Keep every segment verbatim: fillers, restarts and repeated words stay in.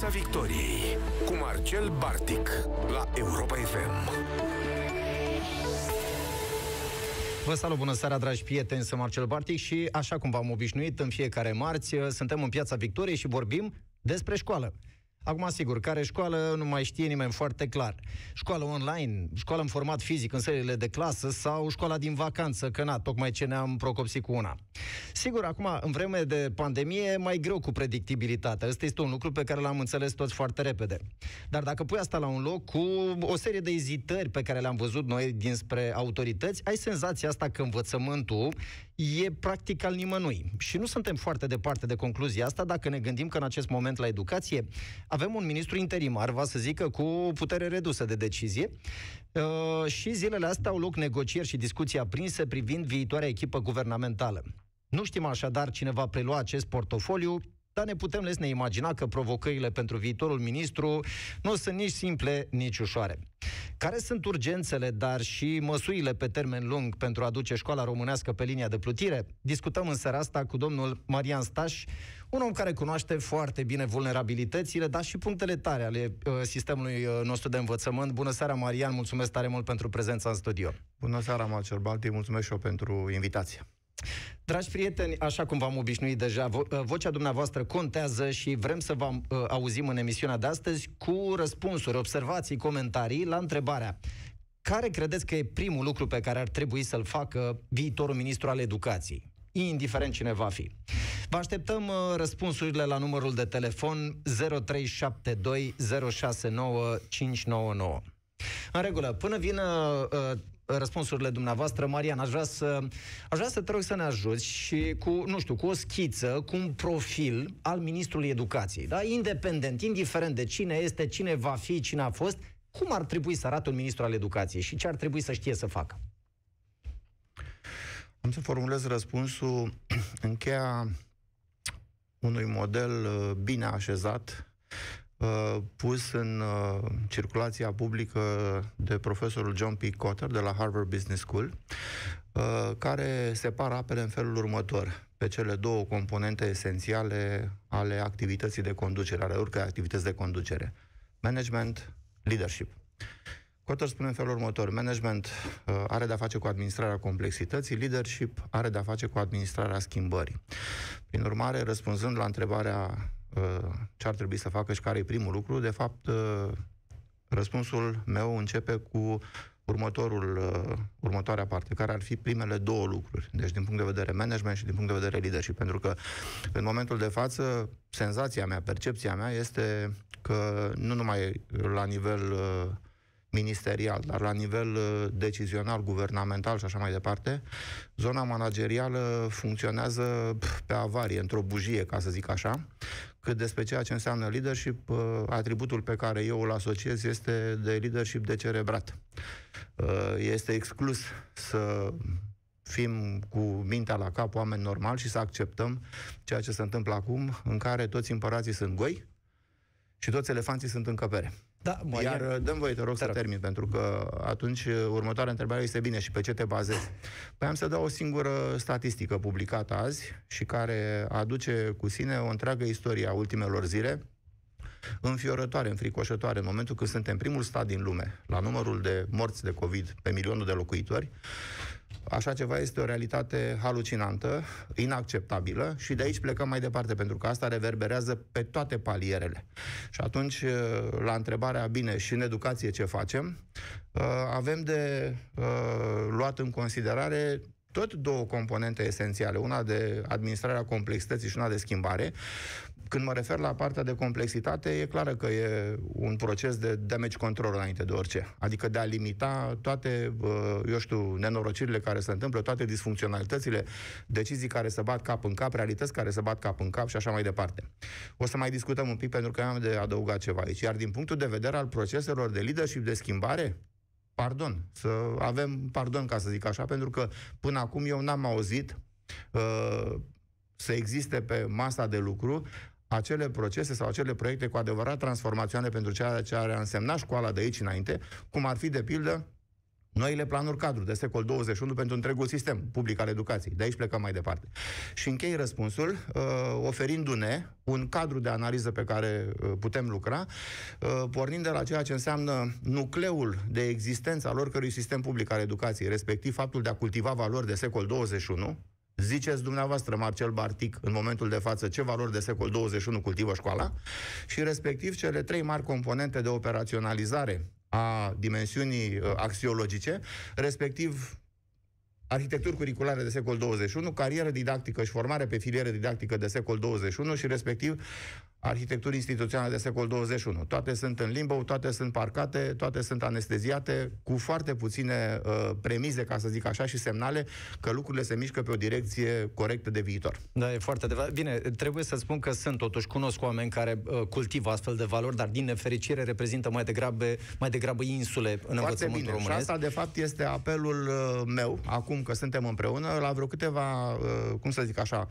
Piața Victoriei cu Marcel Bartic la Europa F M. Vă salut, bună seara, dragi prieteni, sunt Marcel Bartic și, așa cum v-am obișnuit în fiecare marți, suntem în Piața Victoriei și vorbim despre școală. Acum, sigur, care școală nu mai știe nimeni foarte clar. Școală online, școală în format fizic, în sălile de clasă sau școala din vacanță, că na, tocmai ce ne-am procopsit cu una. Sigur, acum, în vreme de pandemie, mai greu cu predictibilitatea. Ăsta este un lucru pe care l-am înțeles toți foarte repede. Dar dacă pui asta la un loc cu o serie de ezitări pe care le-am văzut noi dinspre autorități, ai senzația asta că învățământul e practic al nimănui. Și nu suntem foarte departe de concluzia asta dacă ne gândim că în acest moment la educație avem un ministru interimar, va să zică, cu putere redusă de decizie uh, și zilele astea au loc negocieri și discuții aprinse privind viitoarea echipă guvernamentală. Nu știm așadar cine va prelua acest portofoliu, dar ne putem lăsa ne imagina că provocările pentru viitorul ministru nu sunt nici simple, nici ușoare. Care sunt urgențele, dar și măsurile pe termen lung pentru a duce școala românească pe linia de plutire? Discutăm în seara asta cu domnul Marian Staș, un om care cunoaște foarte bine vulnerabilitățile, dar și punctele tare ale sistemului nostru de învățământ. Bună seara, Marian, mulțumesc tare mult pentru prezența în studio. Bună seara, Marcel Balti, mulțumesc și eu pentru invitație. Dragi prieteni, așa cum v-am obișnuit deja, vo vocea dumneavoastră contează și vrem să vă uh, auzim în emisiunea de astăzi cu răspunsuri, observații, comentarii la întrebarea: care credeți că e primul lucru pe care ar trebui să-l facă viitorul ministru al educației, indiferent cine va fi? Vă așteptăm uh, răspunsurile la numărul de telefon zero trei șapte doi zero șase nouă cinci nouă nouă. În regulă, până vină uh, răspunsurile dumneavoastră, Marian, aș vrea să, aș vrea să te rog să ne ajuți și cu, nu știu, cu o schiță, cu un profil al ministrului educației, da? Independent, indiferent de cine este, cine va fi, cine a fost, cum ar trebui să arate un ministru al educației și ce ar trebui să știe să facă? Am să formulez răspunsul în cheia unui model bine așezat, pus în uh, circulația publică de profesorul John P. Kotter de la Harvard Business School, uh, care separă apele în felul următor, pe cele două componente esențiale ale activității de conducere, ale oricărei activități de conducere: management, leadership. Kotter spune în felul următor: management uh, are de-a face cu administrarea complexității, leadership are de-a face cu administrarea schimbării. Prin urmare, răspunzând la întrebarea ce ar trebui să facă și care e primul lucru, de fapt, răspunsul meu începe cu următorul, următoarea parte, care ar fi primele două lucruri. Deci, din punct de vedere management și din punct de vedere leadership. Pentru că, în momentul de față, senzația mea, percepția mea este că nu numai la nivel ministerial, dar la nivel decizional, guvernamental și așa mai departe, zona managerială funcționează pe avarie, într-o bujie, ca să zic așa. Cât despre ceea ce înseamnă leadership, atributul pe care eu îl asociez este de leadership decerebrat. Este exclus să fim cu mintea la cap, oameni normali, și să acceptăm ceea ce se întâmplă acum, în care toți împărații sunt goi și toți elefanții sunt în căpere. Da, Iar e... dăm voie, te rog, te să rog. termin, pentru că atunci următoarea întrebare este: bine, și pe ce te bazezi? Păi am să dau o singură statistică publicată azi și care aduce cu sine o întreagă istorie a ultimelor zile, înfiorătoare, înfricoșătoare, în momentul când suntem primul stat din lume la numărul de morți de COVID pe milionul de locuitori. Așa ceva este o realitate halucinantă, inacceptabilă, și de aici plecăm mai departe, pentru că asta reverberează pe toate palierele. Și atunci, la întrebarea, bine, și în educație ce facem, avem de luat în considerare tot două componente esențiale, una de administrarea complexității și una de schimbare. Când mă refer la partea de complexitate, e clară că e un proces de damage control înainte de orice. Adică de a limita toate, eu știu, nenorocirile care se întâmplă, toate disfuncționalitățile, decizii care se bat cap în cap, realități care se bat cap în cap și așa mai departe. O să mai discutăm un pic, pentru că am de adăugat ceva aici. Iar din punctul de vedere al proceselor de leadership de schimbare, pardon, să avem pardon, ca să zic așa, pentru că până acum eu n-am auzit uh, să existe pe masa de lucru acele procese sau acele proiecte cu adevărat transformaționale pentru ceea ce ar însemna școala de aici înainte, cum ar fi, de pildă, noile planuri cadru de secol douăzeci și unu pentru întregul sistem public al educației. De aici plecăm mai departe. Și închei răspunsul oferindu-ne un cadru de analiză pe care putem lucra, pornind de la ceea ce înseamnă nucleul de existență al oricărui sistem public al educației, respectiv faptul de a cultiva valori de secol douăzeci și unu. Ziceți dumneavoastră, Marcel Bartic, în momentul de față, ce valori de secol douăzeci și unu cultivă școala, și respectiv cele trei mari componente de operaționalizare a dimensiunii axiologice, respectiv arhitecturi curriculare de secol douăzeci și unu, carieră didactică și formare pe filieră didactică de secol douăzeci și unu și respectiv arhitecturi instituționale de secol douăzeci și unu. Toate sunt în limbo, toate sunt parcate, toate sunt anesteziate, cu foarte puține uh, premize, ca să zic așa, și semnale că lucrurile se mișcă pe o direcție corectă de viitor. Da, e foarte adevărat. Bine, trebuie să spun că sunt, totuși, cunosc oameni care uh, cultivă astfel de valori, dar din nefericire reprezintă mai degrabă, mai degrabă insule în foarte învățământul bine. Românesc. Și asta, de fapt, este apelul meu, acum că suntem împreună, la vreo câteva, uh, cum să zic așa,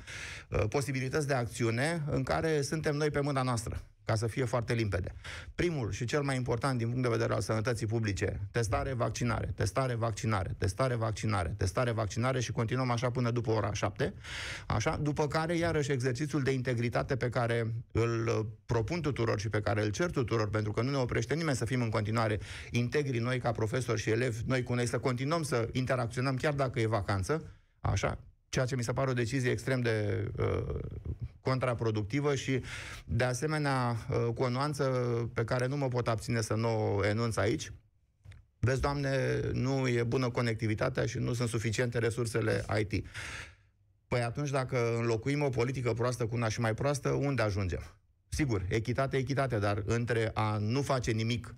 uh, posibilități de acțiune în care suntem noi pe mâna noastră, ca să fie foarte limpede. Primul și cel mai important din punct de vedere al sănătății publice, testare, vaccinare, testare, vaccinare, testare, vaccinare, testare, vaccinare și continuăm așa până după ora șapte, așa, după care iarăși exercițiul de integritate pe care îl propun tuturor și pe care îl cer tuturor, pentru că nu ne oprește nimeni să fim în continuare integri noi ca profesori și elevi, noi cu noi, să continuăm să interacționăm chiar dacă e vacanță, așa, ceea ce mi se pare o decizie extrem de uh, contraproductivă și, de asemenea, uh, cu o nuanță pe care nu mă pot abține să nu o enunț aici. Vezi, Doamne, nu e bună conectivitatea și nu sunt suficiente resursele I T. Păi atunci, dacă înlocuim o politică proastă cu una și mai proastă, unde ajungem? Sigur, echitate, echitate, dar între a nu face nimic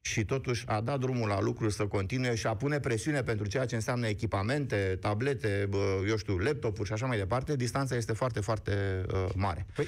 și totuși a dat drumul la lucruri să continue și a pune presiune pentru ceea ce înseamnă echipamente, tablete, eu știu, laptopuri și așa mai departe, distanța este foarte, foarte uh, mare. Păi,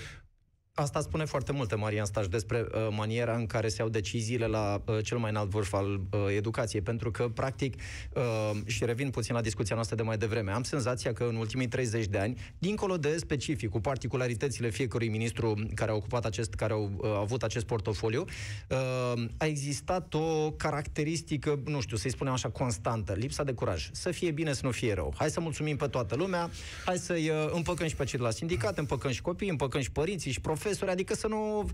asta spune foarte multe, Marian Staș, despre uh, maniera în care se iau deciziile la uh, cel mai înalt vârf al uh, educației, pentru că, practic, uh, și revin puțin la discuția noastră de mai devreme, am senzația că în ultimii treizeci de ani, dincolo de specific, cu particularitățile fiecărui ministru care a ocupat acest, care au uh, avut acest portofoliu, uh, a existat o caracteristică, nu știu, să-i spunem așa, constantă, lipsa de curaj. Să fie bine, să nu fie rău. Hai să mulțumim pe toată lumea, hai să-i uh, împăcăm și pe cei de la sindicat, împăcăm și copiii, împăcăm și părinții și profesori. Adică să nu...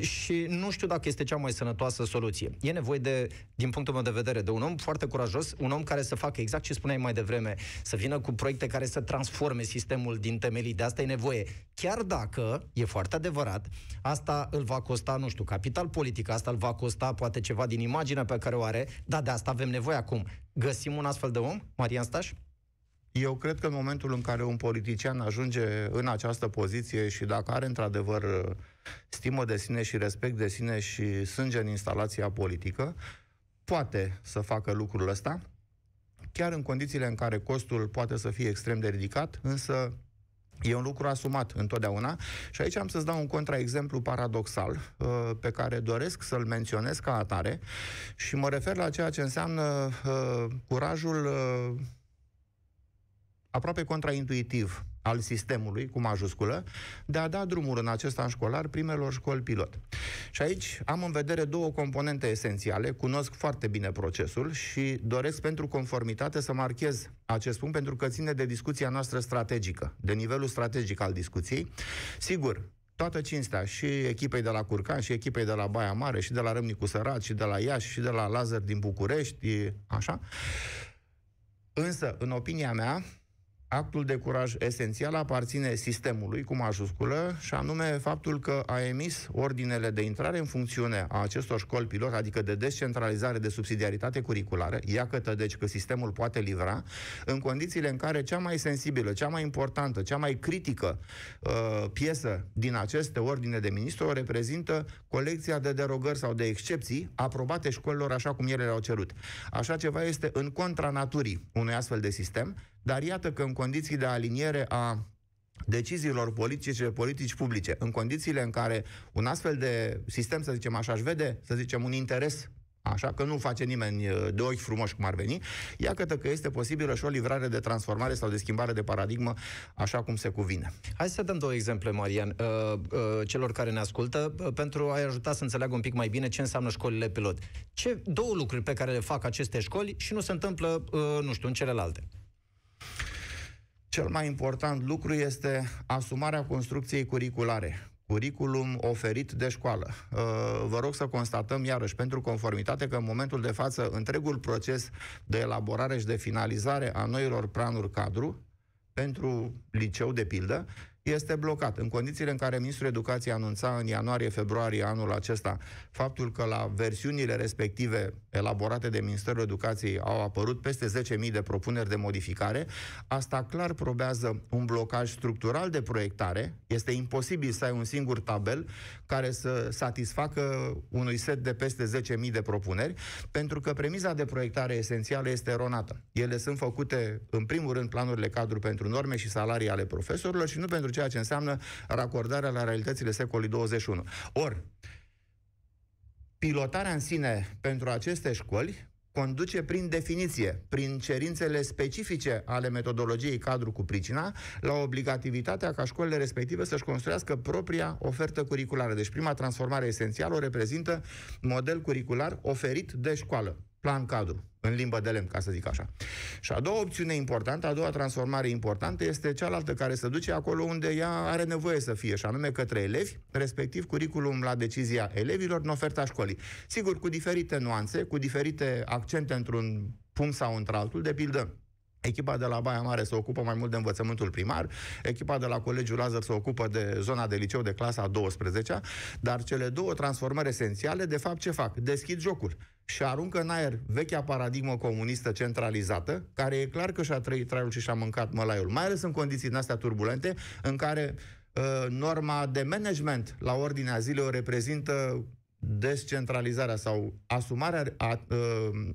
Și nu știu dacă este cea mai sănătoasă soluție. E nevoie de, din punctul meu de vedere, de un om foarte curajos, un om care să facă exact ce spuneai mai devreme, să vină cu proiecte care să transforme sistemul din temelii. De asta e nevoie. Chiar dacă, e foarte adevărat, asta îl va costa, nu știu, capital politic, asta îl va costa poate ceva din imaginea pe care o are, dar de asta avem nevoie acum. Găsim un astfel de om, Marian Staș? Eu cred că în momentul în care un politician ajunge în această poziție și dacă are într-adevăr stimă de sine și respect de sine și sânge în instalația politică, poate să facă lucrul ăsta, chiar în condițiile în care costul poate să fie extrem de ridicat, însă e un lucru asumat întotdeauna. Și aici am să-ți dau un contraexemplu paradoxal pe care doresc să-l menționez ca atare și mă refer la ceea ce înseamnă curajul aproape contraintuitiv al sistemului, cu majusculă, de a da drumul în acest an școlar primelor școli pilot. Și aici am în vedere două componente esențiale, cunosc foarte bine procesul și doresc pentru conformitate să marchez acest punct, pentru că ține de discuția noastră strategică, de nivelul strategic al discuției. Sigur, toată cinstea și echipei de la Curcan, și echipei de la Baia Mare, și de la Râmnicu Sărat, și de la Iași, și de la Lazăr din București, așa. Însă, în opinia mea, actul de curaj esențial aparține sistemului, cu majusculă, și anume faptul că a emis ordinele de intrare în funcțiune a acestor școli pilot, adică de descentralizare, de subsidiaritate curriculară, iată deci că sistemul poate livra, în condițiile în care cea mai sensibilă, cea mai importantă, cea mai critică uh, piesă din aceste ordine de ministru o reprezintă colecția de derogări sau de excepții aprobate școlilor așa cum ele le-au cerut. Așa ceva este în contra naturii unui astfel de sistem, dar iată că în condiții de aliniere a deciziilor politice, politici publice, în condițiile în care un astfel de sistem, să zicem așa, își vede, să zicem, un interes Așa că nu face nimeni de ochi frumoși cum ar veni. Iată că este posibilă și o livrare de transformare sau de schimbare de paradigmă, așa cum se cuvine. Hai să dăm două exemple, Marian, celor care ne ascultă, pentru a-i ajuta să înțeleagă un pic mai bine ce înseamnă școlile pilot. Ce două lucruri pe care le fac aceste școli și nu se întâmplă, nu știu, în celelalte? Cel mai important lucru este asumarea construcției curriculare, curriculum oferit de școală. Vă rog să constatăm iarăși, pentru conformitate, că în momentul de față întregul proces de elaborare și de finalizare a noilor planuri cadru, pentru liceu de pildă, este blocat. În condițiile în care Ministrul Educației anunța în ianuarie-februarie anul acesta faptul că la versiunile respective elaborate de Ministerul Educației au apărut peste zece mii de propuneri de modificare, asta clar probează un blocaj structural de proiectare. Este imposibil să ai un singur tabel care să satisfacă unui set de peste zece mii de propuneri, pentru că premiza de proiectare esențială este eronată. Ele sunt făcute, în primul rând, planurile cadru pentru norme și salarii ale profesorilor și nu pentru ceea ce înseamnă racordarea la realitățile secolului douăzeci și unu. Or, pilotarea în sine pentru aceste școli conduce prin definiție, prin cerințele specifice ale metodologiei cadru cu pricina, la obligativitatea ca școlile respective să-și construiască propria ofertă curriculară. Deci prima transformare esențială o reprezintă model curricular oferit de școală, plan cadru, în limbă de lemn, ca să zic așa. Și a doua opțiune importantă, a doua transformare importantă, este cealaltă care se duce acolo unde ea are nevoie să fie, și anume către elevi, respectiv curriculum la decizia elevilor în oferta școlii. Sigur, cu diferite nuanțe, cu diferite accente într-un punct sau într-altul. De pildă, echipa de la Baia Mare se ocupă mai mult de învățământul primar, echipa de la Colegiul Lazăr se ocupă de zona de liceu de clasa a douăsprezecea, dar cele două transformări esențiale, de fapt, ce fac? Deschid jocul și aruncă în aer vechea paradigmă comunistă centralizată, care e clar că și-a trăit traiul și și-a mâncat mălaiul, mai ales în condiții din astea turbulente, în care uh, norma de management la ordinea zilei o reprezintă descentralizarea sau asumarea a, uh,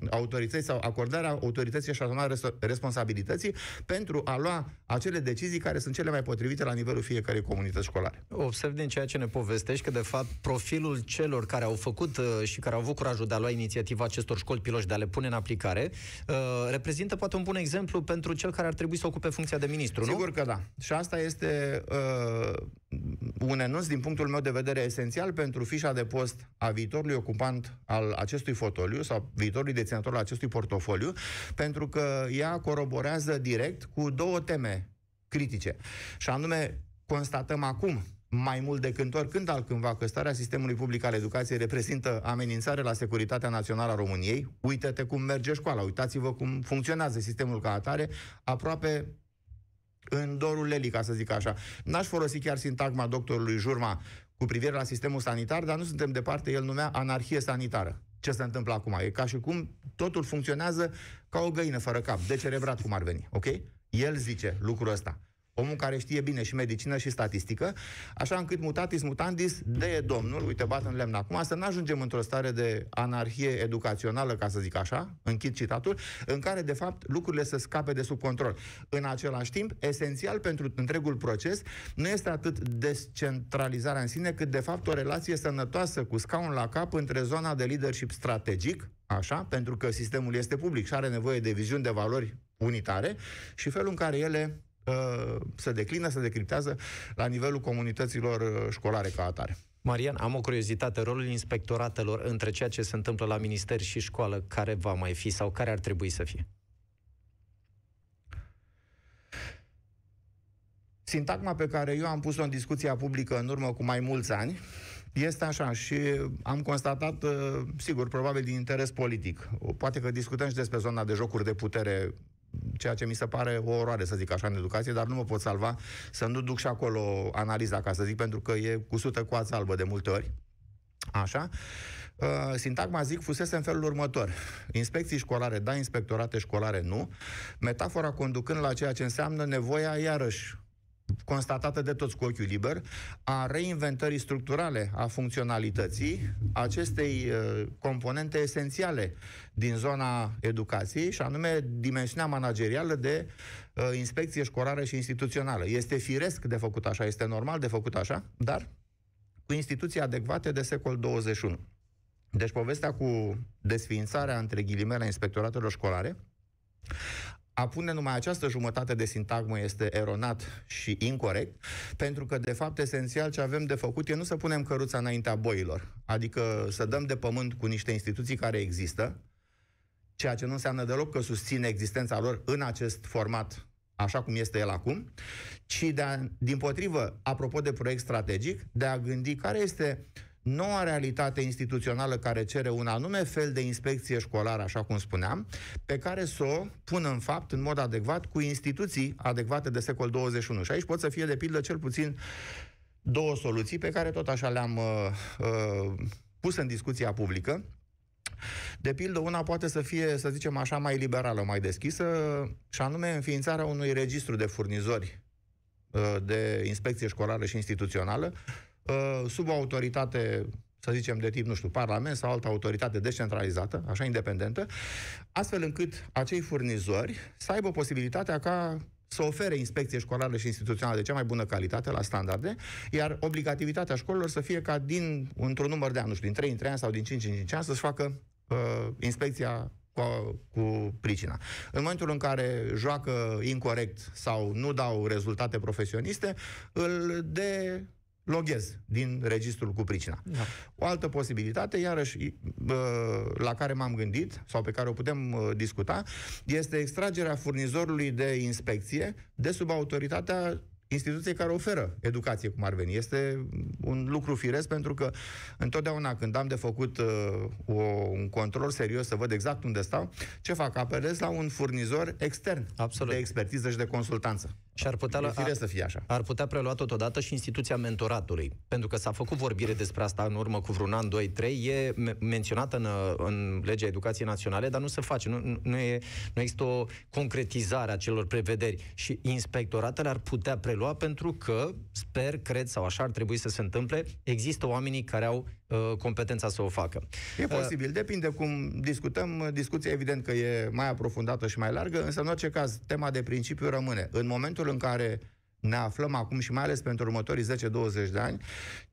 autorității sau acordarea autorității și asumarea responsabilității pentru a lua acele decizii care sunt cele mai potrivite la nivelul fiecărei comunități școlare. Observ din ceea ce ne povestești că, de fapt, profilul celor care au făcut uh, și care au avut curajul de a lua inițiativa acestor școli pilot de a le pune în aplicare uh, reprezintă poate un bun exemplu pentru cel care ar trebui să ocupe funcția de ministru, nu? Sigur că da. Și asta este uh, un enunț, din punctul meu de vedere, esențial pentru fișa de post a viitorului ocupant al acestui fotoliu sau viitorului deținător al acestui portofoliu, pentru că ea coroborează direct cu două teme critice. Și anume, constatăm acum, mai mult decât oricând altcândva, că starea sistemului public al educației reprezintă amenințare la securitatea națională a României. Uite-te cum merge școala, uitați-vă cum funcționează sistemul ca atare, aproape în dorul lelii, ca să zic așa. N-aș folosi chiar sintagma doctorului Jurma cu privire la sistemul sanitar, dar nu suntem departe, el numea anarhie sanitară. Ce se întâmplă acum? E ca și cum totul funcționează ca o găină fără cap, decerebrat cum ar veni, ok? El zice lucrul ăsta. Omul care știe bine și medicină și statistică, așa încât mutatis mutandis, de domnul, uite, bat în lemn acum, să nu ajungem într-o stare de anarhie educațională, ca să zic așa, închid citatul, în care, de fapt, lucrurile să scape de sub control. În același timp, esențial pentru întregul proces nu este atât descentralizarea în sine, cât, de fapt, o relație sănătoasă cu scaun la cap între zona de leadership strategic, așa, pentru că sistemul este public și are nevoie de viziuni, de valori unitare, și felul în care ele se declină, se decriptează la nivelul comunităților școlare ca atare. Marian, am o curiozitate. Rolul inspectoratelor între ceea ce se întâmplă la minister și școală, care va mai fi sau care ar trebui să fie? Sintagma pe care eu am pus-o în discuția publică în urmă cu mai mulți ani este așa și am constatat, sigur, probabil din interes politic. Poate că discutăm și despre zona de jocuri de putere, ceea ce mi se pare o oroare, să zic așa, în educație, dar nu mă pot salva să nu duc și acolo analiza, ca să zic, pentru că e cu sută coață albă de multe ori. Așa. Sintagma, zic, fusese în felul următor. Inspecții școlare, da, inspectorate școlare, nu. Metafora conducând la ceea ce înseamnă nevoia, iarăși, constatată de toți cu ochiul liber, a reinventării structurale a funcționalității acestei uh, componente esențiale din zona educației, și anume dimensiunea managerială de uh, inspecție școlară și instituțională. Este firesc de făcut așa, este normal de făcut așa, dar cu instituții adecvate de secol douăzeci și unu. Deci povestea cu desființarea, între ghilimele, inspectoratelor școlare, a pune numai această jumătate de sintagmă este eronat și incorect, pentru că, de fapt, esențial ce avem de făcut e nu să punem căruța înaintea boilor, adică să dăm de pământ cu niște instituții care există, ceea ce nu înseamnă deloc că susține existența lor în acest format, așa cum este el acum, ci, de a, din potrivă, apropo de proiect strategic, de a gândi care este noua realitate instituțională care cere un anume fel de inspecție școlară, așa cum spuneam, pe care să o pună în fapt, în mod adecvat, cu instituții adecvate de secol douăzeci și unu. Și aici pot să fie, de pildă, cel puțin două soluții pe care tot așa le-am uh, uh, pus în discuția publică. De pildă, una poate să fie, să zicem așa, mai liberală, mai deschisă, și anume înființarea unui registru de furnizori uh, de inspecție școlară și instituțională, sub o autoritate, să zicem, de tip, nu știu, parlament sau altă autoritate descentralizată, așa, independentă, astfel încât acei furnizori să aibă posibilitatea ca să ofere inspecție școlară și instituțională de cea mai bună calitate, la standarde, iar obligativitatea școlilor să fie ca din, într-un număr de ani, nu știu, din trei în trei ani sau din cinci în cinci ani, să-și facă uh, inspecția cu, cu pricina. În momentul în care joacă incorect sau nu dau rezultate profesioniste, îl de... loghez din registrul cu pricina. Da. O altă posibilitate, iarăși, la care m-am gândit, sau pe care o putem discuta, este extragerea furnizorului de inspecție de sub autoritatea instituției care oferă educație, cum ar veni. Este un lucru firesc, pentru că întotdeauna când am de făcut o, un control serios să văd exact unde stau, ce fac? Apelez la un furnizor extern. Absolut. De expertiză și de consultanță. Și ar putea, ar, să fie așa. Ar putea prelua totodată și instituția mentoratului. Pentru că s-a făcut vorbire despre asta în urmă cu vreun an, doi, trei, e menționată în, în legea educației naționale, dar nu se face, nu, nu, e, nu există o concretizare a celor prevederi. Și inspectoratele ar putea prelua, pentru că, sper, cred, sau așa ar trebui să se întâmple, există oamenii care au uh, competența să o facă. E posibil, uh, depinde cum discutăm. Discuția, evident, că e mai aprofundată și mai largă, însă, în orice caz, tema de principiu rămâne. În momentul în care ne aflăm acum și mai ales pentru următorii zece douăzeci de ani,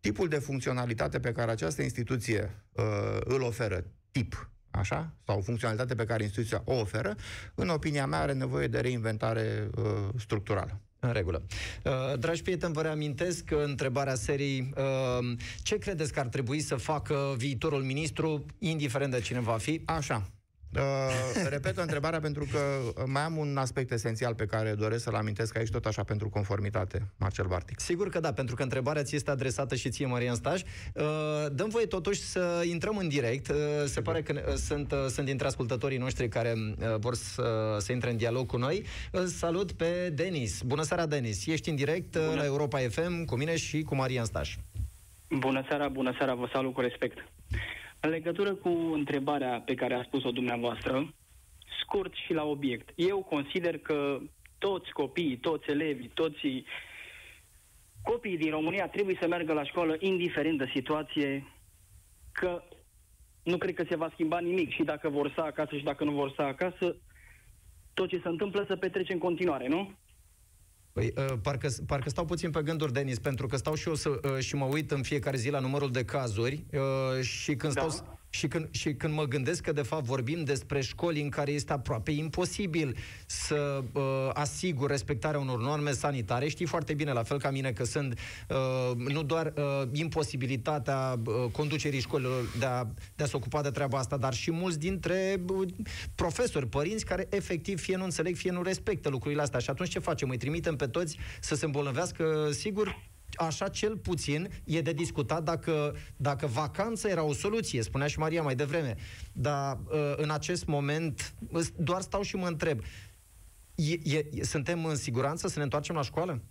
tipul de funcționalitate pe care această instituție uh, îl oferă, tip, așa, sau funcționalitate pe care instituția o oferă, în opinia mea are nevoie de reinventare uh, structurală. În regulă. Uh, dragi prieteni, vă reamintesc întrebarea serii: uh, ce credeți că ar trebui să facă viitorul ministru, indiferent de cine va fi? Așa. Uh, repet întrebarea, pentru că mai am un aspect esențial pe care doresc să-l amintesc aici, tot așa, pentru conformitate, Marcel Bartic. Sigur că da, pentru că întrebarea ți este adresată și ție, Marian Staș. Uh, dăm voie totuși să intrăm în direct. Uh, se pare că uh, sunt, uh, sunt dintre ascultătorii noștri care uh, vor să, uh, să intre în dialog cu noi. Îl salut pe Denis. Bună seara, Denis. Ești în direct uh, la Europa F M cu mine și cu Marian Staș. Bună seara, bună seara, vă salut cu respect. În legătură cu întrebarea pe care a spus-o dumneavoastră, scurt și la obiect, eu consider că toți copiii, toți elevii, toți copiii din România trebuie să meargă la școală, indiferent de situație, că nu cred că se va schimba nimic, și dacă vor sta acasă și dacă nu vor sta acasă, tot ce se întâmplă se petrece în continuare, nu? Păi, uh, parcă, parcă stau puțin pe gânduri, Denis, pentru că stau și eu să, uh, și mă uit în fiecare zi la numărul de cazuri uh, și, când da. stau, și, când, și când mă gândesc că, de fapt, vorbim despre școli în care este aproape imposibil să uh, asigur respectarea unor norme sanitare. Știi foarte bine, la fel ca mine, că sunt uh, nu doar uh, imposibilitatea uh, conducerii școlilor de a, de a se ocupa de treaba asta, dar și mulți dintre uh, profesori, părinți, care efectiv fie nu înțeleg, fie nu respectă lucrurile astea. Și atunci ce facem? Îi trimitem pe toți să se îmbolnăvească? Sigur, așa cel puțin e de discutat dacă, dacă vacanța era o soluție, spunea și Maria mai devreme. Dar în acest moment doar stau și mă întreb, e, e, suntem în siguranță să ne întoarcem la școală?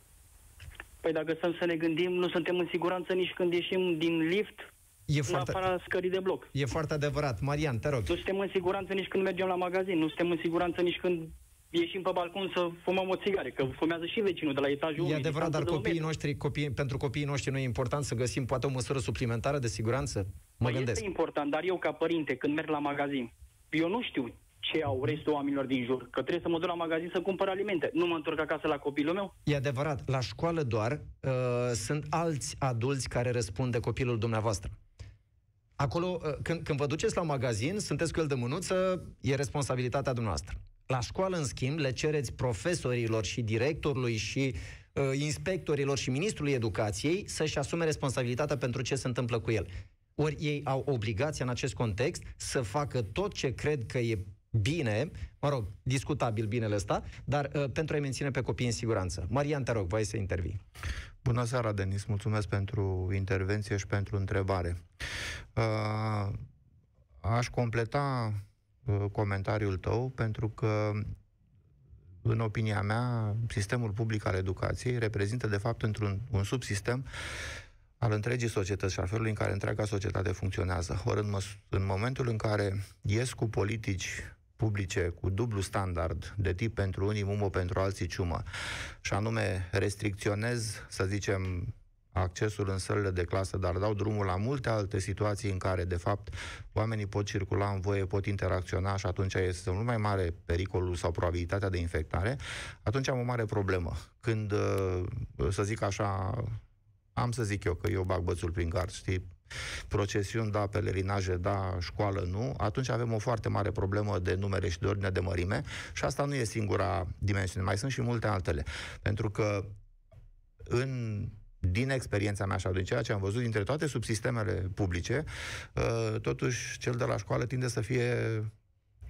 Păi dacă stăm să ne gândim, nu suntem în siguranță nici când ieșim din lift, e foarte, la afara scării de bloc. E foarte adevărat. Marian, te rog. Nu suntem în siguranță nici când mergem la magazin, nu suntem în siguranță nici când ieșim pe balcon să fumăm o țigare, că fumează și vecinul de la etajul unu. E adevărat, dar copiii noștri, copii, pentru copiii noștri nu e important să găsim poate o măsură suplimentară de siguranță? Mă păi gândesc. Este important, dar eu ca părinte, când merg la magazin, eu nu știu ce au restul oamenilor din jur, că trebuie să mă duc la magazin să cumpăr alimente. Nu mă întorc acasă la copilul meu? E adevărat, la școală doar uh, sunt alți adulți care răspund de copilul dumneavoastră. Acolo, când, când vă duceți la un magazin, sunteți cu el de mânuță, e responsabilitatea dumneavoastră. La școală, în schimb, le cereți profesorilor și directorului și uh, inspectorilor și ministrului educației să-și asume responsabilitatea pentru ce se întâmplă cu el. Ori ei au obligația în acest context să facă tot ce cred că e bine, mă rog, discutabil binele ăsta, dar uh, pentru a-i menține pe copii în siguranță. Marian, te rog, voi să intervii. Bună seara, Denis, mulțumesc pentru intervenție și pentru întrebare. Uh, aș completa uh, comentariul tău, pentru că, în opinia mea, sistemul public al educației reprezintă, de fapt, într-un un subsistem al întregii societăți și al felului în care întreaga societate funcționează. Ori în, în momentul în care ies cu politici publice cu dublu standard, de tip pentru unii mumă, pentru alții ciumă, și anume restricționez, să zicem, accesul în sălile de clasă, dar dau drumul la multe alte situații în care, de fapt, oamenii pot circula în voie, pot interacționa și atunci este mult mai mare pericolul sau probabilitatea de infectare, atunci am o mare problemă. Când, să zic așa, am să zic eu că eu bag bățul prin gard, știi? Procesiuni, da, pelerinaje, da, școală, nu. Atunci avem o foarte mare problemă de numere și de ordine de mărime și asta nu e singura dimensiune, mai sunt și multe altele. Pentru că în... din experiența mea și din ceea ce am văzut dintre toate subsistemele publice, totuși cel de la școală tinde să fie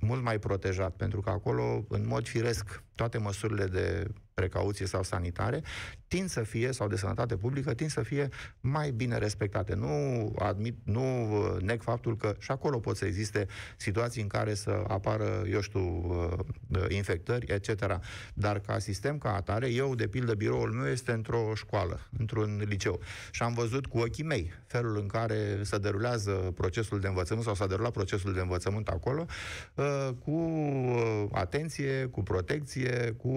mult mai protejat, pentru că acolo, în mod firesc, toate măsurile de precauție sau sanitare tind să fie, sau de sănătate publică, tind să fie mai bine respectate. Nu admit, nu neg faptul că și acolo pot să existe situații în care să apară, eu știu, infectări, et cetera. Dar ca sistem, ca atare, eu, de pildă, biroul meu este într-o școală, într-un liceu. Și am văzut cu ochii mei felul în care se derulează procesul de învățământ sau s-a derulat procesul de învățământ acolo, cu atenție, cu protecție, cu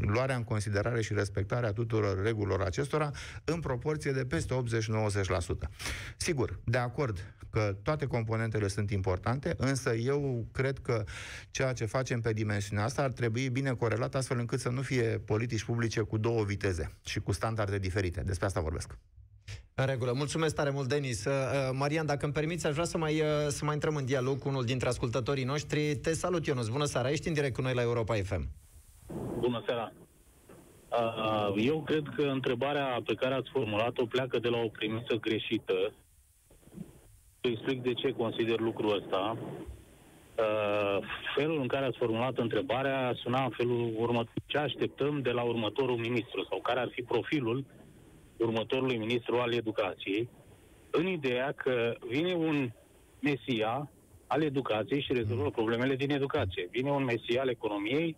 luarea în considerare și respectarea tuturor regulilor acestora în proporție de peste optzeci-nouăzeci la sută. Sigur, de acord că toate componentele sunt importante, însă eu cred că ceea ce facem pe dimensiunea asta ar trebui bine corelat, astfel încât să nu fie politici publice cu două viteze și cu standarde diferite. Despre asta vorbesc. În regulă. Mulțumesc tare mult, Denis. Marian, dacă îmi permiți, aș vrea să mai, să mai intrăm în dialog cu unul dintre ascultătorii noștri. Te salut, Ionuț. Bună seara. Ești în direct cu noi la Europa F M. Bună seara! Eu cred că întrebarea pe care ați formulat-o pleacă de la o premisă greșită. Să explic de ce consider lucrul ăsta. Felul în care ați formulat întrebarea suna în felul următor. Ce așteptăm de la următorul ministru sau care ar fi profilul următorului ministru al educației, în ideea că vine un mesia al educației și rezolvă problemele din educație. Vine un mesia al economiei,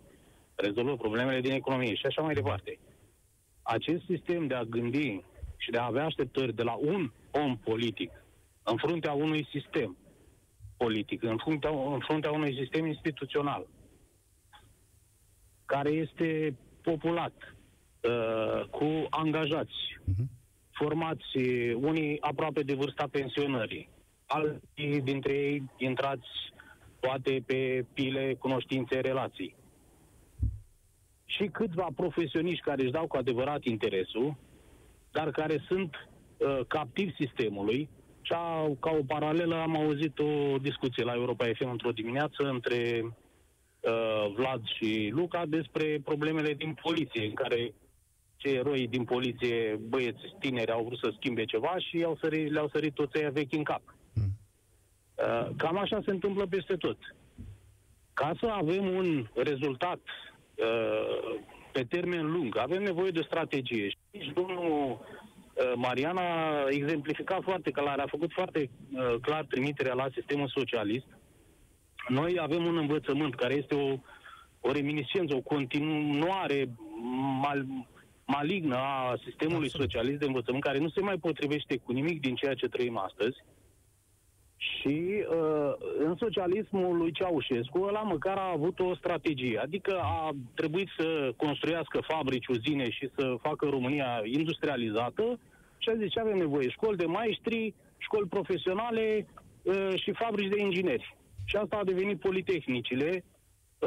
rezolvă problemele din economie și așa mai departe. Acest sistem de a gândi și de a avea așteptări de la un om politic în fruntea unui sistem politic, în fruntea, în fruntea unui sistem instituțional care este populat uh, cu angajați, uh-huh. formați unii aproape de vârsta pensionării, alții dintre ei intrați poate pe pile, cunoștințe, relații. Și câțiva profesioniști care își dau cu adevărat interesul, dar care sunt uh, captivi sistemului. Și au, ca o paralelă am auzit o discuție la Europa F M într-o dimineață între uh, Vlad și Luca despre problemele din poliție, în care cei eroi din poliție, băieți tineri, au vrut să schimbe ceva și le-au sărit, le-au sărit toți aia vechi în cap. Uh, cam așa se întâmplă peste tot. Ca să avem un rezultat pe termen lung, avem nevoie de strategie. Și domnul Marian a exemplificat foarte clar, a făcut foarte clar trimiterea la sistemul socialist. Noi avem un învățământ care este o, o reminiscență, o continuare mal, malignă a sistemului socialist de învățământ, care nu se mai potrivește cu nimic din ceea ce trăim astăzi. Și uh, în socialismul lui Ceaușescu, ăla măcar a avut o strategie, adică a trebuit să construiască fabrici, uzine și să facă România industrializată și a zis că avem nevoie școli de maestri, școli profesionale uh, și fabrici de ingineri. Și asta a devenit politehnicile,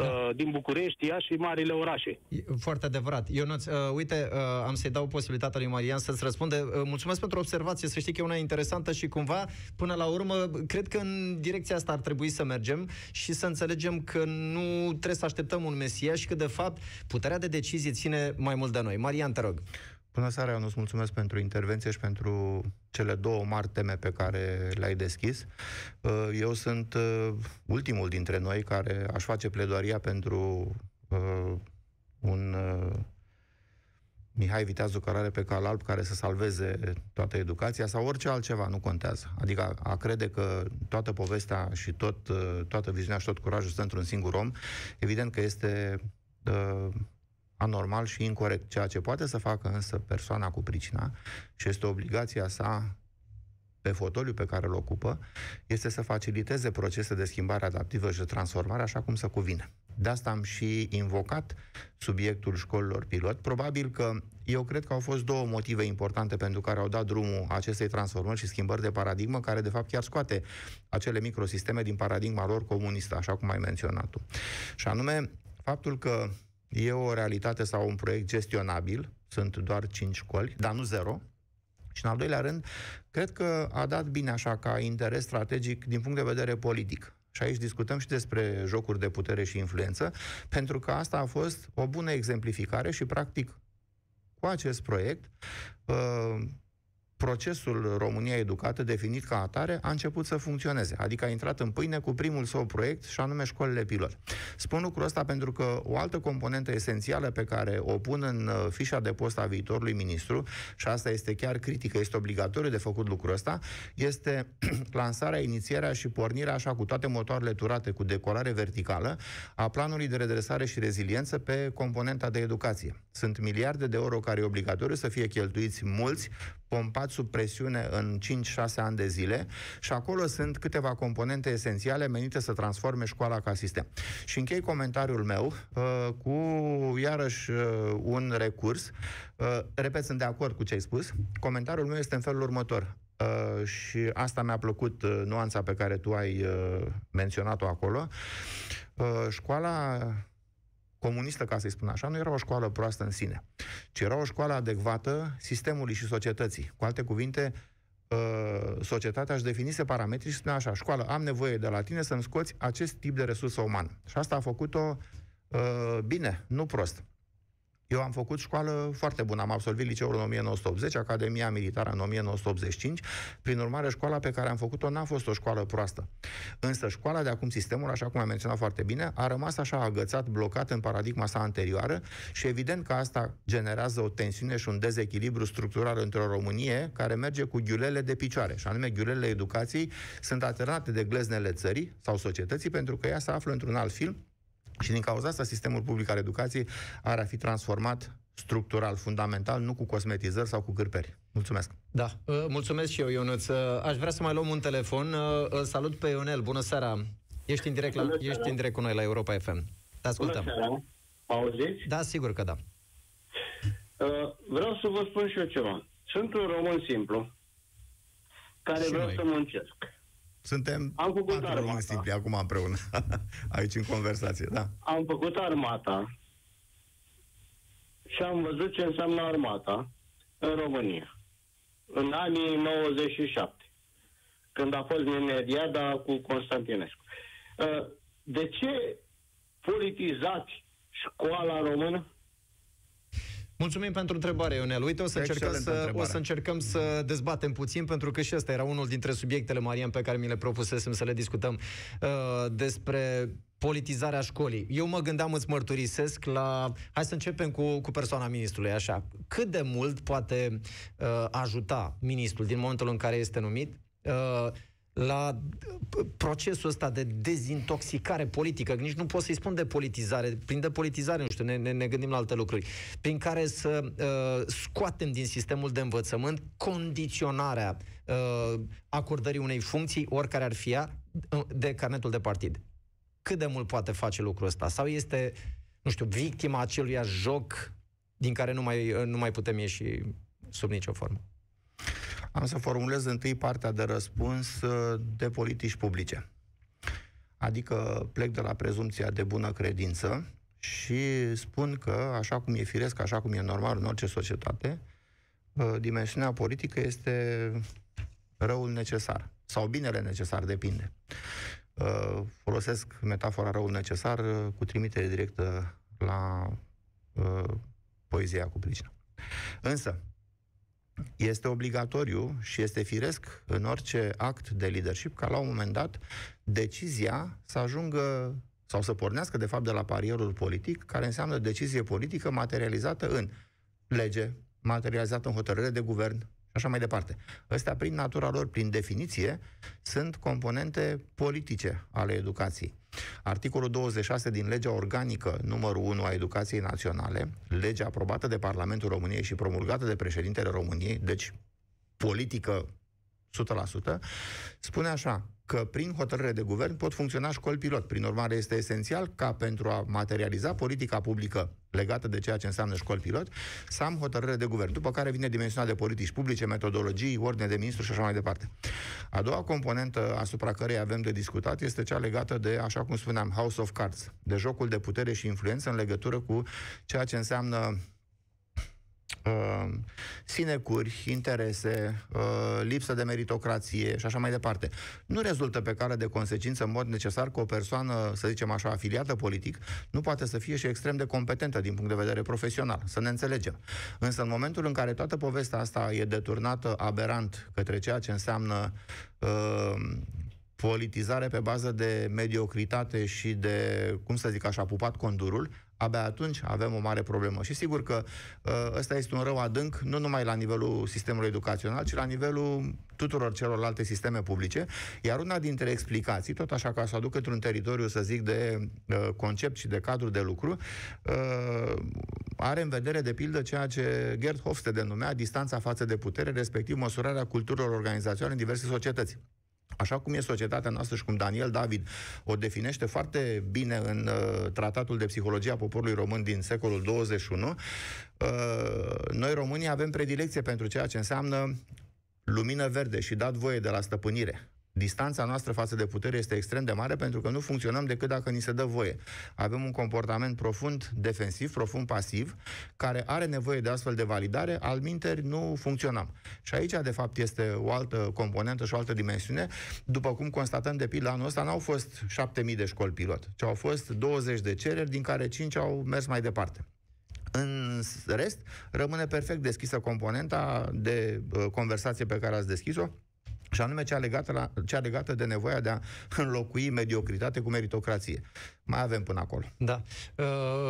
da. din București, Iași și marile orașe. Foarte adevărat. Ionuț, uh, uite, uh, am să-i dau posibilitatea lui Marian să-ți răspunde. Uh, mulțumesc pentru observație, să știi că e una interesantă și cumva, până la urmă, cred că în direcția asta ar trebui să mergem și să înțelegem că nu trebuie să așteptăm un mesia și că, de fapt, puterea de decizie ține mai mult de noi. Marian, te rog. Bună seara, Ionuț, mulțumesc pentru intervenție și pentru cele două mari teme pe care le-ai deschis. Eu sunt ultimul dintre noi care aș face pledoaria pentru un Mihai Viteazu care are pe cal alb, care să salveze toată educația sau orice altceva, nu contează. Adică a crede că toată povestea și tot, toată viziunea și tot curajul stă într-un singur om, evident că este anormal și incorect. Ceea ce poate să facă însă persoana cu pricina, și este obligația sa pe fotoliu pe care îl ocupă, este să faciliteze procese de schimbare adaptivă și de transformare așa cum se cuvine. De asta am și invocat subiectul școlilor pilot. Probabil că eu cred că au fost două motive importante pentru care au dat drumul acestei transformări și schimbări de paradigmă, care de fapt chiar scoate acele microsisteme din paradigma lor comunistă, așa cum ai menționat tu. Și anume, faptul că e o realitate sau un proiect gestionabil, sunt doar cinci școli, dar nu zero. Și în al doilea rând, cred că a dat bine așa ca interes strategic din punct de vedere politic. Și aici discutăm și despre jocuri de putere și influență, pentru că asta a fost o bună exemplificare și practic cu acest proiect uh, procesul România Educată, definit ca atare, a început să funcționeze. Adică a intrat în pâine cu primul său proiect, și anume școlile pilot. Spun lucrul ăsta pentru că o altă componentă esențială pe care o pun în fișa de post a viitorului ministru, și asta este chiar critică, este obligatoriu de făcut lucrul ăsta, este lansarea, inițierea și pornirea, așa, cu toate motoarele turate, cu decolare verticală, a planului de redresare și reziliență pe componenta de educație. Sunt miliarde de euro care e obligatoriu să fie cheltuiți, mulți, pompați sub presiune în cinci șase ani de zile, și acolo sunt câteva componente esențiale menite să transforme școala ca sistem. Și închei comentariul meu uh, cu iarăși uh, un recurs. Uh, repet, sunt de acord cu ce ai spus. Comentariul meu este în felul următor. Uh, și asta mi-a plăcut, uh, nuanța pe care tu ai uh, menționat-o acolo. Uh, școala comunistă, ca să-i spun așa, nu era o școală proastă în sine, ci era o școală adecvată sistemului și societății. Cu alte cuvinte, societatea își definise parametri și spunea așa: școală, am nevoie de la tine să-mi scoți acest tip de resursă umană. Și asta a făcut-o bine, nu prost. Eu am făcut școală foarte bună, am absolvit liceul în o mie nouă sute optzeci, Academia Militară în o mie nouă sute optzeci și cinci, prin urmare școala pe care am făcut-o n-a fost o școală proastă. Însă școala de acum, sistemul, așa cum am menționat foarte bine, a rămas așa agățat, blocat în paradigma sa anterioară și evident că asta generează o tensiune și un dezechilibru structural într-o Românie care merge cu ghiulele de picioare, și anume ghiulele educației sunt alternate de gleznele țării sau societății, pentru că ea se află într-un alt film. Și din cauza asta, sistemul public al educației ar fi transformat structural, fundamental, nu cu cosmetizări sau cu cârperi. Mulțumesc! Da, mulțumesc și eu, Ionuț. Aș vrea să mai luăm un telefon. Îl salut pe Ionel. Bună seara! Ești în direct, la, ești în direct cu noi la Europa F M. Te ascultăm. Bună seara. Mă auziți? Da, sigur că da. Vreau să vă spun și eu ceva. Sunt un român simplu care și vreau noi. să muncesc. Suntem am făcut armata. Simpli, acum împreună, aici în conversație, da. Am făcut armata și am văzut ce înseamnă armata în România, în anii nouăzeci și șapte, când a fost mineriada cu Constantinescu. De ce politizați școala română? Mulțumim pentru întrebare, Ionel. Uite, o să, încercăm să, o să încercăm să dezbatem puțin, pentru că și ăsta era unul dintre subiectele, Marian, pe care mi le propusesem să le discutăm, uh, despre politizarea școlii. Eu mă gândeam, îți mărturisesc, la... Hai să începem cu, cu persoana ministrului, așa. Cât de mult poate uh, ajuta ministrul, din momentul în care este numit, uh, la procesul ăsta de dezintoxicare politică, nici nu pot să-i spun de politizare, prin de politizare, nu știu, ne, ne, ne gândim la alte lucruri, prin care să uh, scoatem din sistemul de învățământ condiționarea uh, acordării unei funcții, oricare ar fi ea, de carnetul de partid. Cât de mult poate face lucrul ăsta? Sau este, nu știu, victima acelui joc din care nu mai, nu mai putem ieși sub nicio formă? Am să formulez întâi partea de răspuns de politici publice. Adică plec de la prezumția de bună credință și spun că, așa cum e firesc, așa cum e normal în orice societate, dimensiunea politică este răul necesar sau binele necesar, depinde. Folosesc metafora răul necesar cu trimitere directă la poezia cu pricină. Însă, este obligatoriu și este firesc în orice act de leadership ca la un moment dat decizia să ajungă sau să pornească de fapt de la parierul politic, care înseamnă decizie politică materializată în lege, materializată în hotărâre de guvern și așa mai departe. Astea, prin natura lor, prin definiție, sunt componente politice ale educației. Articolul douăzeci și șase din legea organică numărul unu a educației naționale, legea aprobată de Parlamentul României și promulgată de președintele României, deci politică o sută la sută, spune așa, că prin hotărâre de guvern pot funcționa școli pilot. Prin urmare, este esențial ca pentru a materializa politica publică legată de ceea ce înseamnă școli pilot, să am hotărâre de guvern, după care vine dimensiunea de politici publice, metodologii, ordine de ministru și așa mai departe. A doua componentă asupra cărei avem de discutat este cea legată de, așa cum spuneam, House of Cards, de jocul de putere și influență în legătură cu ceea ce înseamnă Uh, sinecuri, interese, uh, lipsă de meritocrație și așa mai departe. Nu rezultă pe care de consecință în mod necesar că o persoană, să zicem așa, afiliată politic, nu poate să fie și extrem de competentă din punct de vedere profesional, să ne înțelegem. Însă în momentul în care toată povestea asta e deturnată aberant către ceea ce înseamnă uh, politizare pe bază de mediocritate și de, cum să zic așa, pupat condurul, abia atunci avem o mare problemă. Și sigur că ăsta este un rău adânc, nu numai la nivelul sistemului educațional, ci la nivelul tuturor celorlalte sisteme publice. Iar una dintre explicații, tot așa ca să aduc într-un teritoriu, să zic, de concept și de cadru de lucru, are în vedere, de pildă, ceea ce Gerd Hofstede numea distanța față de putere, respectiv măsurarea culturilor organizaționale în diverse societăți. Așa cum e societatea noastră și cum Daniel David o definește foarte bine în uh, Tratatul de Psihologie a Poporului Român din secolul douăzeci și unu, uh, noi românii avem predilecție pentru ceea ce înseamnă lumină verde și dat voie de la stăpânire. Distanța noastră față de putere este extrem de mare pentru că nu funcționăm decât dacă ni se dă voie. Avem un comportament profund defensiv, profund pasiv, care are nevoie de astfel de validare, altminteri nu funcționăm. Și aici, de fapt, este o altă componentă și o altă dimensiune. După cum constatăm, de pildă, anul ăsta n-au fost șapte mii de școli pilot, ci au fost douăzeci de cereri, din care cinci au mers mai departe. În rest, rămâne perfect deschisă componenta de conversație pe care ați deschis-o, și anume cea legată, la, cea legată de nevoia de a înlocui mediocritate cu meritocrație. Mai avem până acolo. Da. Uh,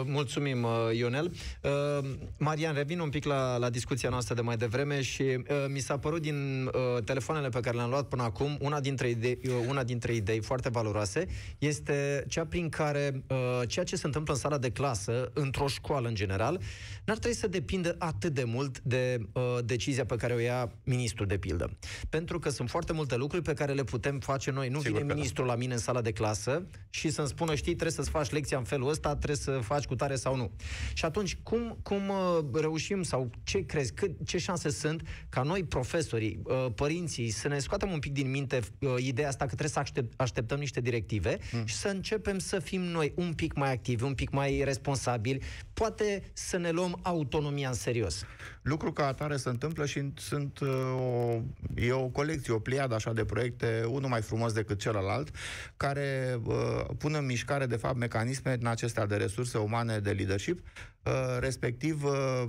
mulțumim, Ionel. Uh, Marian, revin un pic la, la discuția noastră de mai devreme și uh, mi s-a părut din uh, telefoanele pe care le-am luat până acum, una dintre idei, uh, una dintre idei foarte valoroase este cea prin care uh, ceea ce se întâmplă în sala de clasă, într-o școală în general, n-ar trebui să depindă atât de mult de uh, decizia pe care o ia ministrul, de pildă. Pentru că sunt foarte multe lucruri pe care le putem face noi. Nu Sigur vine ministrul da. la mine în sala de clasă și să-mi spună, știi, trebuie să-ți faci lecția în felul ăsta, trebuie să faci cu tare sau nu. Și atunci, cum, cum reușim sau ce crezi, cât, ce șanse sunt ca noi, profesorii, părinții, să ne scoatem un pic din minte ideea asta că trebuie să aștept, așteptăm niște directive mm. și să începem să fim noi un pic mai activi, un pic mai responsabili, poate să ne luăm autonomia în serios. Lucru ca atare se întâmplă și sunt o, e o colecție, o pliadă așa de proiecte, unul mai frumos decât celălalt, care uh, pun în mișcare, de fapt, mecanisme în acestea de resurse umane de leadership, uh, respectiv uh,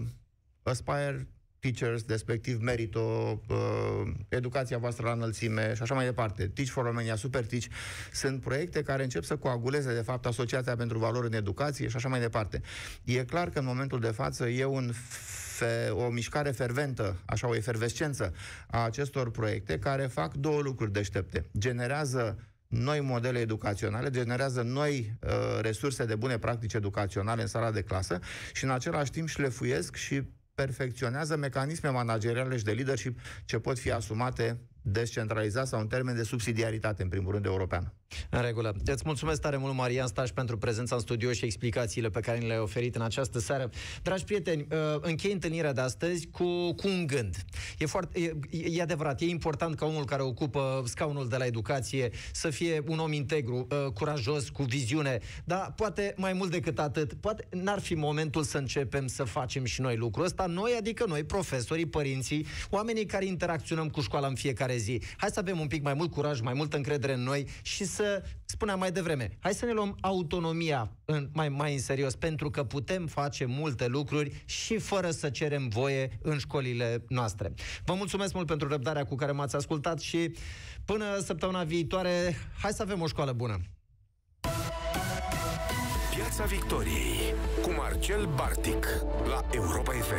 Aspire Teachers, respectiv Merito, uh, educația voastră la înălțime și așa mai departe. Teach for Romania, Super Teach, sunt proiecte care încep să coaguleze, de fapt, Asociația pentru valori în Educație și așa mai departe. E clar că în momentul de față e un fe, o mișcare ferventă, așa, o efervescență a acestor proiecte care fac două lucruri deștepte. Generează noi modele educaționale, generează noi uh, resurse de bune practici educaționale în sala de clasă și în același timp șlefuiesc și perfecționează mecanisme manageriale și de leadership ce pot fi asumate descentralizat sau în termen de subsidiaritate, în primul rând, europeană. În regulă. Îți mulțumesc tare mult, Marian Staș, pentru prezența în studio și explicațiile pe care ni le-ai oferit în această seară. Dragi prieteni, închei întâlnirea de astăzi cu, cu un gând. E, foarte, e, e adevărat, e important ca omul care ocupă scaunul de la educație să fie un om integru, curajos, cu viziune, dar poate mai mult decât atât, poate n-ar fi momentul să începem să facem și noi lucrul ăsta, noi, adică noi, profesorii, părinții, oamenii care interacționăm cu școala în fiecare zi. Hai să avem un pic mai mult curaj, mai multă încredere în noi și să, spuneam mai devreme, hai să ne luăm autonomia în, mai, mai în serios, pentru că putem face multe lucruri și fără să cerem voie în școlile noastre. Vă mulțumesc mult pentru răbdarea cu care m-ați ascultat și până săptămâna viitoare, hai să avem o școală bună! Piața Victoriei cu Marcel Bartic la Europa F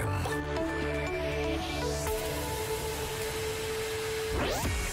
M.